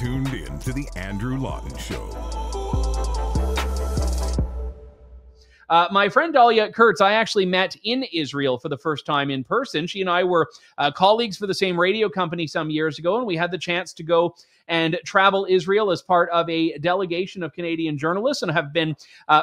tuned in to The Andrew Lawton Show. My friend Dahlia Kurtz, I actually met in Israel for the first time in person. She and I were colleagues for the same radio company some years ago, and we had the chance to go and travel Israel as part of a delegation of Canadian journalists, and have been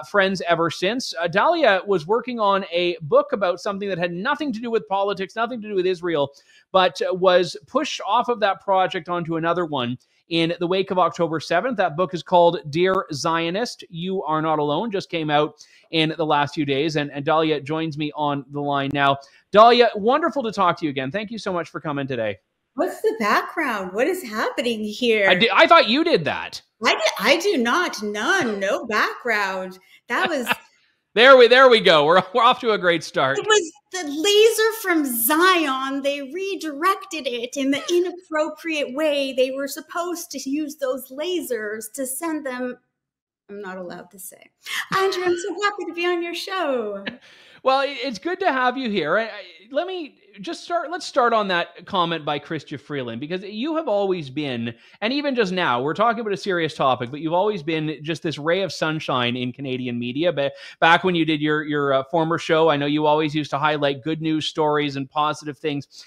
friends ever since. Dahlia was working on a book about something that had nothing to do with politics, nothing to do with Israel, but was pushed off of that project onto another one in the wake of October 7th. That book is called Dear Zionist, You Are Not Alone, just came out in the last few days. And Dahlia joins me on the line now. Dahlia, wonderful to talk to you again. Thank you so much for coming today. What's the background? What is happening here? I thought you did that. I do not. None. No background. That was... There we go. We're off to a great start. It was the laser from Zion. They redirected it in the inappropriate way. They were supposed to use those lasers to send them. I'm not allowed to say. Andrew, I'm so happy to be on your show. Well, it's good to have you here. Let me just start. Let's start on that comment by Chrystia Freeland, because you have always been, and even just now, we're talking about a serious topic, but you've always been just this ray of sunshine in Canadian media. But back when you did your former show, I know you always used to highlight good news stories and positive things.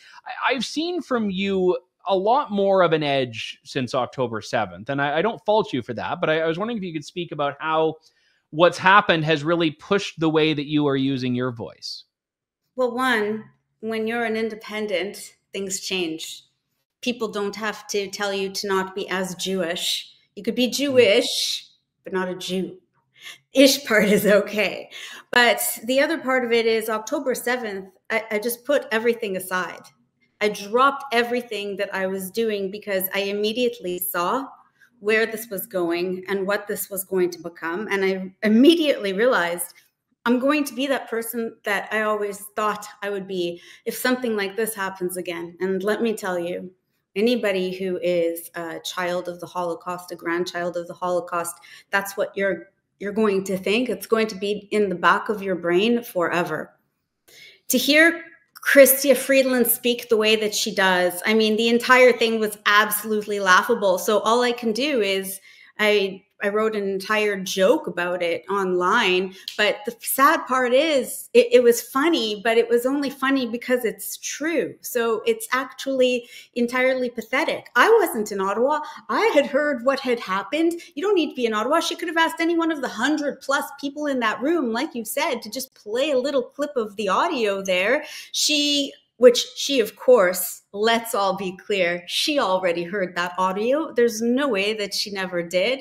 I've seen from you a lot more of an edge since October 7th. And I don't fault you for that, but I was wondering if you could speak about how what's happened has really pushed the way that you are using your voice. Well, one, when you're an independent, things change. People don't have to tell you to not be as Jewish. You could be Jewish, but not a Jew. Ish part is okay. But the other part of it is October 7th, I just put everything aside. I dropped everything that I was doing because I immediately saw where this was going and what this was going to become. And I immediately realized I'm going to be that person that I always thought I would be if something like this happens again. And let me tell you, anybody who is a child of the Holocaust, a grandchild of the Holocaust, that's what you're going to think. It's going to be in the back of your brain forever. To hear Chrystia Freeland speak the way that she does, I mean, the entire thing was absolutely laughable. So all I can do is I wrote an entire joke about it online. But the sad part is it was funny, but it was only funny because it's true. So it's actually entirely pathetic. I wasn't in Ottawa. I had heard what had happened. You don't need to be in Ottawa. She could have asked any one of the 100+ people in that room, like you said, to just play a little clip of the audio there. Which she, of course, let's all be clear, she already heard that audio. There's no way that she never did.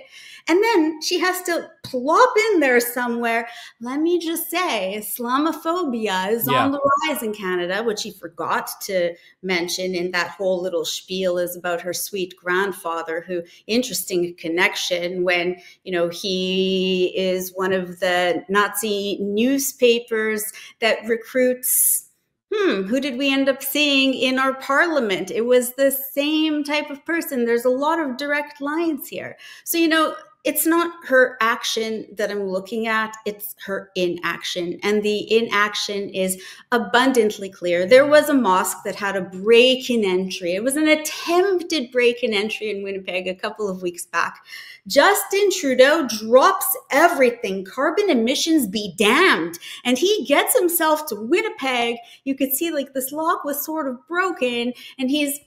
And then she has to plop in there somewhere. Let me just say, Islamophobia is on the rise in Canada, which she forgot to mention in that whole little spiel is about her sweet grandfather, who, interesting connection when, you know, he is one of the Nazi newspapers that recruits... who did we end up seeing in our parliament? It was the same type of person. There's a lot of direct lines here. So, you know, it's not her action that I'm looking at, it's her inaction. And the inaction is abundantly clear. There was a mosque that had a break-in entry. It was an attempted break-in entry in Winnipeg a couple of weeks back. Justin Trudeau drops everything, carbon emissions be damned. And he gets himself to Winnipeg. You could see like this lock was sort of broken, and he's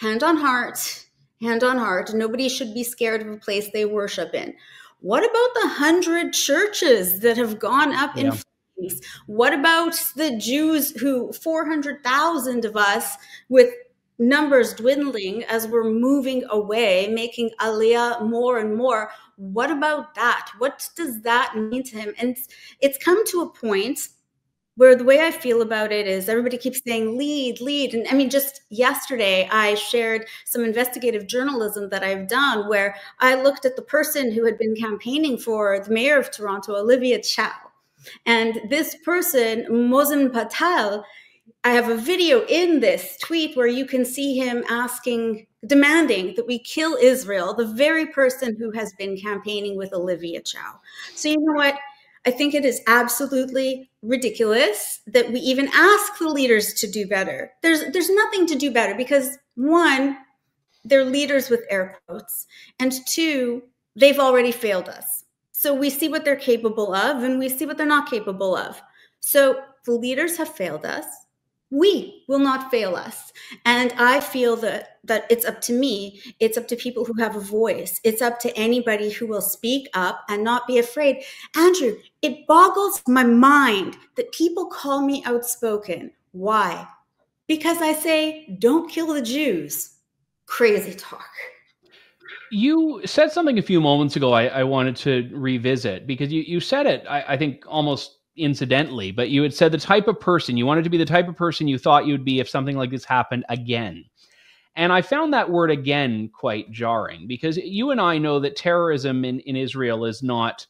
hand on heart. Hand on heart, nobody should be scared of a place they worship in. What about the 100 churches that have gone up in flames? What about the Jews who 400,000 of us with numbers dwindling as we're moving away, making Aliyah more and more? What about that? What does that mean to him? And it's come to a point where the way I feel about it is everybody keeps saying lead, lead. And I mean, just yesterday, I shared some investigative journalism that I've done where I looked at the person who had been campaigning for the mayor of Toronto, Olivia Chow. And this person, Mohsen Patel, I have a video in this tweet where you can see him asking, demanding that we kill Israel, the very person who has been campaigning with Olivia Chow. So you know what? I think it is absolutely ridiculous that we even ask the leaders to do better. There's nothing to do better because, one, they're leaders with air quotes. And two, they've already failed us. So we see what they're capable of and we see what they're not capable of. So the leaders have failed us. We will not fail us. And I feel that it's up to me. It's up to people who have a voice. It's up to anybody who will speak up and not be afraid. Andrew, it boggles my mind that people call me outspoken. Why? Because I say, don't kill the Jews. Crazy talk. You said something a few moments ago I wanted to revisit, because you said it, I think, almost incidentally, but you had said the type of person you wanted to be, the type of person you thought you'd be if something like this happened again. And I found that word again quite jarring, because you and I know that terrorism in Israel is not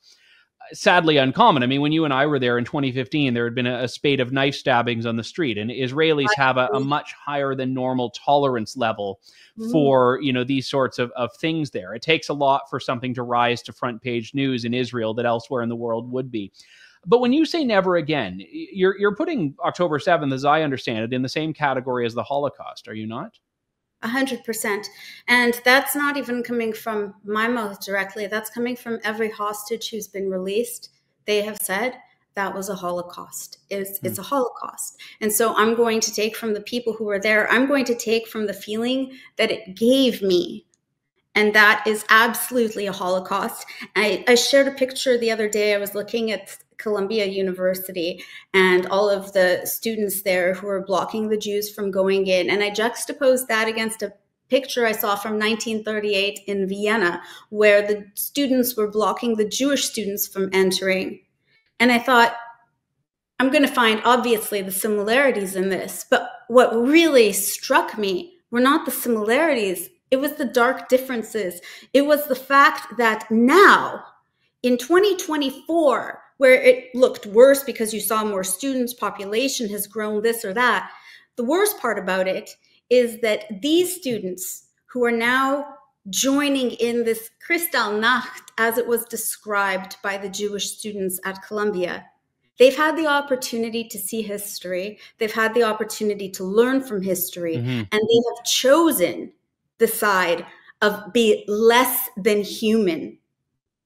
sadly uncommon. I mean, when you and I were there in 2015, there had been a spate of knife stabbings on the street, and Israelis have a much higher than normal tolerance level for, you know, these sorts of things there. It takes a lot for something to rise to front page news in Israel that elsewhere in the world would be. But when you say never again, you're putting October 7th, as I understand it, in the same category as the Holocaust, are you not? 100%. And that's not even coming from my mouth directly. That's coming from every hostage who's been released. They have said that was a Holocaust. It's a Holocaust. And so I'm going to take from the people who were there. I'm going to take from the feeling that it gave me. And that is absolutely a Holocaust. I shared a picture the other day. I was looking at Columbia University and all of the students there who are blocking the Jews from going in. And I juxtaposed that against a picture I saw from 1938 in Vienna, where the students were blocking the Jewish students from entering. And I thought, I'm going to find obviously the similarities in this. But what really struck me were not the similarities. It was the dark differences. It was the fact that now, in 2024, where it looked worse because you saw more students, population has grown, this or that. The worst part about it is that these students who are now joining in this Kristallnacht, as it was described by the Jewish students at Columbia, they've had the opportunity to see history. They've had the opportunity to learn from history. And they have chosen the side of be less than human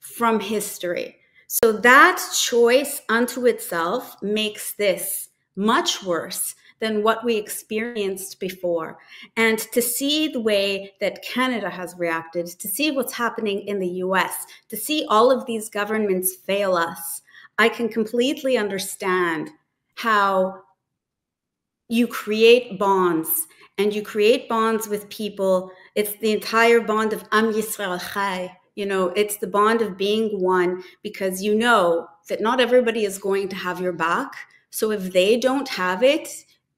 from history. So that choice unto itself makes this much worse than what we experienced before. And to see the way that Canada has reacted, to see what's happening in the US, to see all of these governments fail us, I can completely understand how you create bonds, and you create bonds with people. It's the entire bond of Am Yisrael Chai. You know, it's the bond of being one, because you know that not everybody is going to have your back. So if they don't have it,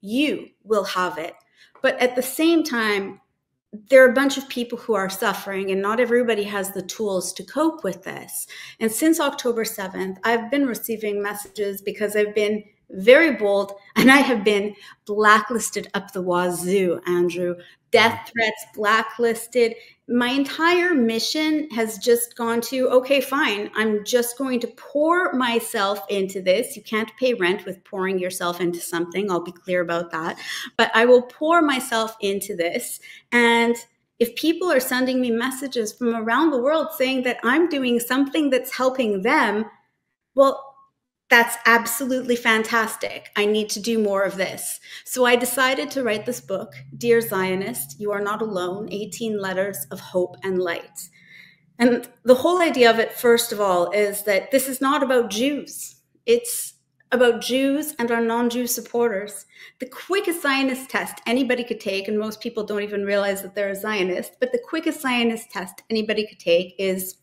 you will have it. But at the same time, there are a bunch of people who are suffering, and not everybody has the tools to cope with this. And since October 7th, I've been receiving messages, because I've been very bold, and I have been blacklisted up the wazoo, Andrew. Death threats, blacklisted. My entire mission has just gone to, okay, fine, I'm just going to pour myself into this. You can't pay rent with pouring yourself into something. I'll be clear about that. But I will pour myself into this. And if people are sending me messages from around the world saying that I'm doing something that's helping them, well, that's absolutely fantastic. I need to do more of this. So I decided to write this book, Dear Zionist, You Are Not Alone, 18 Letters of Hope and Light. And the whole idea of it, first of all, is that this is not about Jews. It's about Jews and our non-Jew supporters. The quickest Zionist test anybody could take, and most people don't even realize that they're a Zionist, but the quickest Zionist test anybody could take is,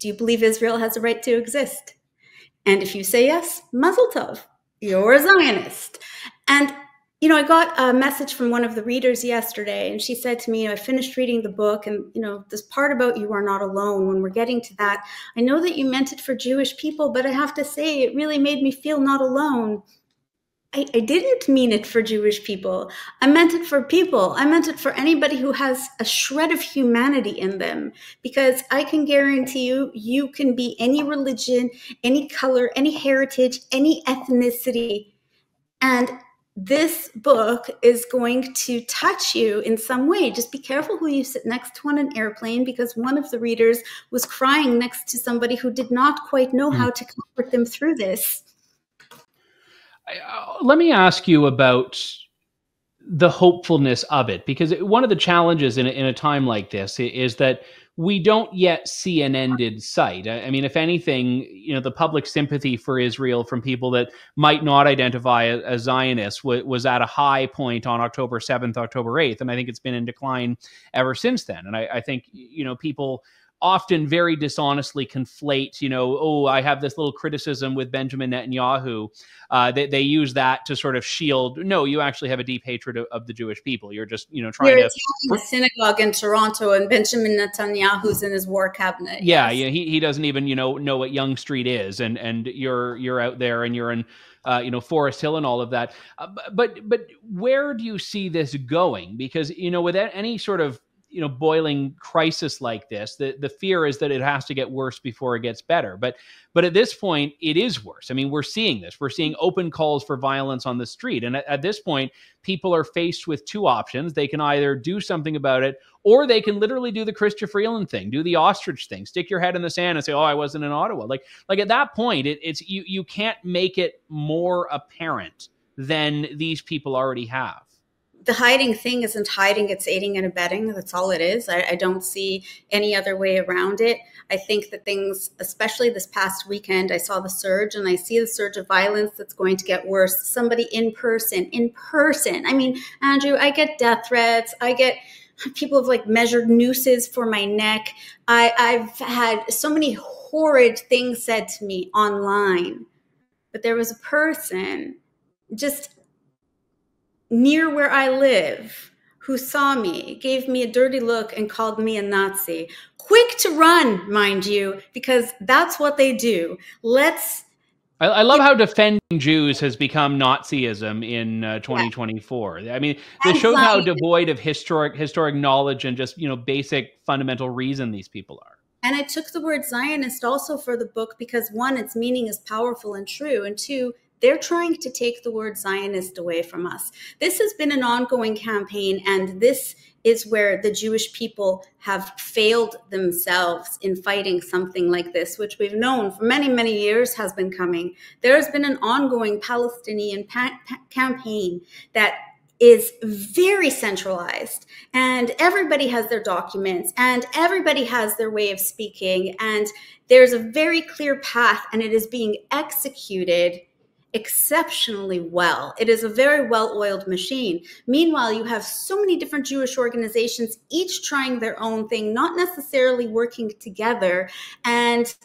do you believe Israel has a right to exist? And if you say yes, mazel tov, you're a Zionist. And, you know, I got a message from one of the readers yesterday, and she said to me, I finished reading the book, and, you know, this part about you are not alone, when we're getting to that, I know that you meant it for Jewish people, but I have to say, it really made me feel not alone. I didn't mean it for Jewish people. I meant it for people. I meant it for anybody who has a shred of humanity in them, because I can guarantee you, you can be any religion, any color, any heritage, any ethnicity, and this book is going to touch you in some way. Just be careful who you sit next to on an airplane, because one of the readers was crying next to somebody who did not quite know how to comfort them through this. Let me ask you about the hopefulness of it, because one of the challenges in a time like this is that we don't yet see an ended sight. I mean, if anything, you know, the public sympathy for Israel from people that might not identify as Zionists was at a high point on October 7th, October 8th. And I think it's been in decline ever since then. And I think, you know, people often very dishonestly conflate, you know, oh, I have this little criticism with Benjamin Netanyahu. They use that to sort of shield. No, you actually have a deep hatred of the Jewish people. You're just, you know, trying to attacking a synagogue in Toronto and Benjamin Netanyahu's in his war cabinet. Yeah, yes. Yeah, he doesn't even, you know what Yonge Street is, and you're out there and you're in you know, Forest Hill and all of that. But where do you see this going? Because, you know, with any sort of, you know, boiling crisis like this, the fear is that it has to get worse before it gets better. But at this point, it is worse. I mean, we're seeing this. We're seeing open calls for violence on the street. And at this point, people are faced with two options. They can either do something about it, or they can literally do the Chrystia Freeland thing, do the ostrich thing, stick your head in the sand and say, oh, I wasn't in Ottawa. Like at that point, it's you can't make it more apparent than these people already have. The hiding thing isn't hiding, it's aiding and abetting. That's all it is. I don't see any other way around it. I think that things, especially this past weekend, I saw the surge, and I see the surge of violence that's going to get worse. Somebody in person. I mean, Andrew, I get death threats. I get people have like measured nooses for my neck. I've had so many horrid things said to me online, but there was a person just near where I live, who saw me, gave me a dirty look and called me a Nazi. Quick to run, mind you, because that's what they do. I love how defending Jews has become Nazism in 2024. Yeah. I mean, this shows how devoid of historic knowledge and just, you know, basic fundamental reason these people are. And I took the word Zionist also for the book because, one, its meaning is powerful and true, and two, they're trying to take the word Zionist away from us. This has been an ongoing campaign, and this is where the Jewish people have failed themselves in fighting something like this, which we've known for many, many years has been coming. There has been an ongoing Palestinian campaign that is very centralized, and everybody has their documents and everybody has their way of speaking, and there's a very clear path, and it is being executed exceptionally well. It is a very well-oiled machine. Meanwhile, you have so many different Jewish organizations, each trying their own thing, not necessarily working together. And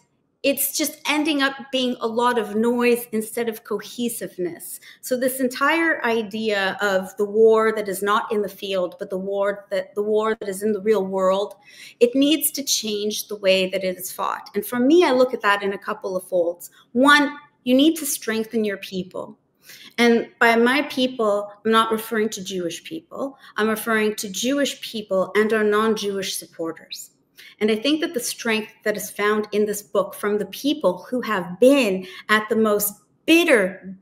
it's just ending up being a lot of noise instead of cohesiveness. So this entire idea of the war that is not in the field, but the war that is in the real world, it needs to change the way that it is fought. And for me, I look at that in a couple of folds. One, you need to strengthen your people. And by my people, I'm not referring to Jewish people. I'm referring to Jewish people and our non-Jewish supporters. And I think that the strength that is found in this book from the people who have been at the most bitter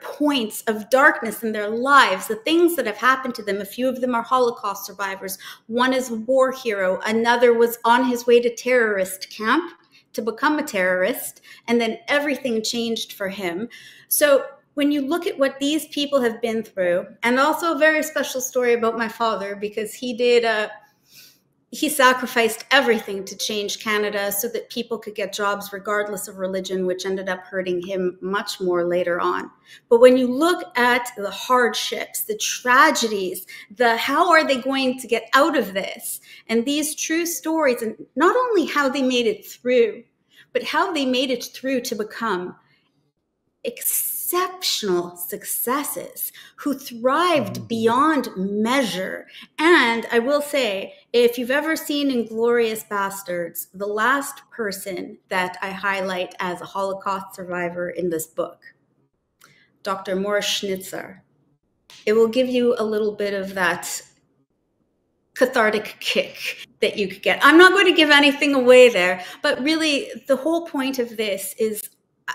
points of darkness in their lives, the things that have happened to them. A few of them are Holocaust survivors. One is a war hero. Another was on his way to terrorist camp to become a terrorist, and then everything changed for him. So when you look at what these people have been through, and also a very special story about my father, because he sacrificed everything to change Canada so that people could get jobs regardless of religion, which ended up hurting him much more later on. But when you look at the hardships, the tragedies, the how are they going to get out of this, and these true stories, and not only how they made it through, but how they made it through to become exceptional successes, who thrived beyond measure. And I will say, if you've ever seen Inglorious Bastards, the last person that I highlight as a Holocaust survivor in this book, Dr. Morris Schnitzer, it will give you a little bit of that cathartic kick that you could get. I'm not going to give anything away there, but really the whole point of this is,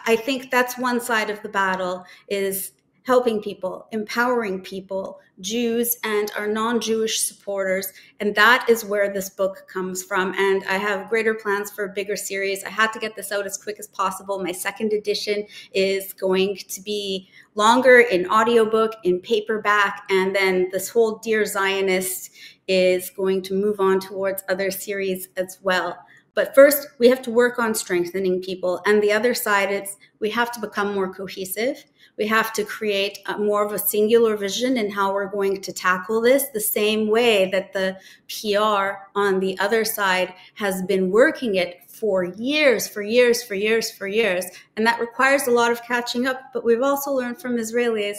I think that's one side of the battle, is helping people, empowering people, Jews and our non-Jewish supporters. And that is where this book comes from. And I have greater plans for a bigger series. I had to get this out as quick as possible. My second edition is going to be longer in audiobook, in paperback, and then this whole Dear Zionist is going to move on towards other series as well. But first, we have to work on strengthening people. And the other side is we have to become more cohesive. We have to create more of a singular vision in how we're going to tackle this, the same way that the PR on the other side has been working it for years. And that requires a lot of catching up. But we've also learned from Israelis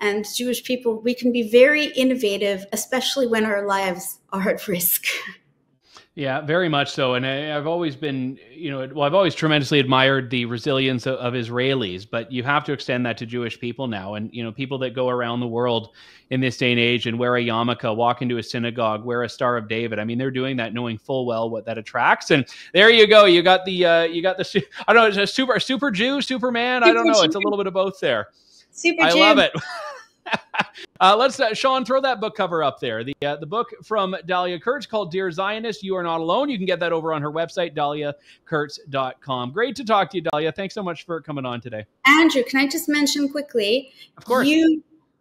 and Jewish people, we can be very innovative, especially when our lives are at risk. Yeah, very much so. And I've always been, I've always tremendously admired the resilience of Israelis, but you have to extend that to Jewish people now. And, people that go around the world in this day and age and wear a yarmulke, walk into a synagogue, wear a Star of David. I mean, they're doing that knowing full well what that attracts. And there you go. You got the, I don't know, it's a super Jew, Superman. I don't know. It's a little bit of both there. Super Jew. I love it. Let's Sean, throw that book cover up there. The book from Dahlia Kurtz called Dear Zionist, You Are Not Alone. You can get that over on her website, dahliakurtz.com. Great to talk to you, Dahlia. Thanks so much for coming on today. Andrew, can I just mention quickly? Of course.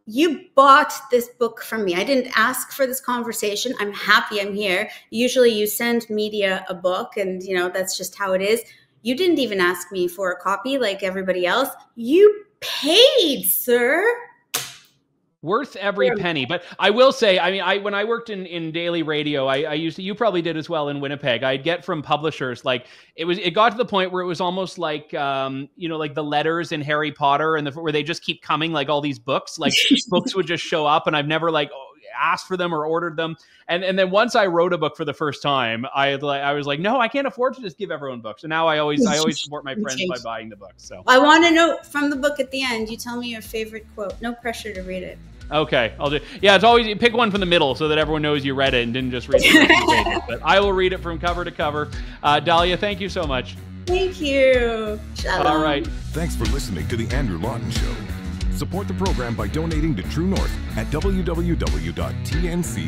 You bought this book from me. I didn't ask for this conversation. I'm happy I'm here. Usually you send media a book and, that's just how it is. You didn't even ask me for a copy like everybody else. You paid, sir. Worth every penny. But I will say, when I worked in daily radio, I used to, you probably did as well in Winnipeg, I'd get from publishers, it got to the point where it was almost like, like the letters in Harry Potter and where they just keep coming, like all these books, like books would just show up and I've never asked for them or ordered them. And then once I wrote a book for the first time, I was like, no, I can't afford to just give everyone books. And now I always support my friends by buying the books. So I want to know from the book at the end, you tell me your favorite quote, no pressure to read it. Okay, I'll do. Yeah, it's always you pick one from the middle so that everyone knows you read it and didn't just read it. But I will read it from cover to cover. Dahlia, thank you so much. Thank you. Shalom. All right. Thanks for listening to The Andrew Lawton Show. Support the program by donating to True North at www.tnc.news.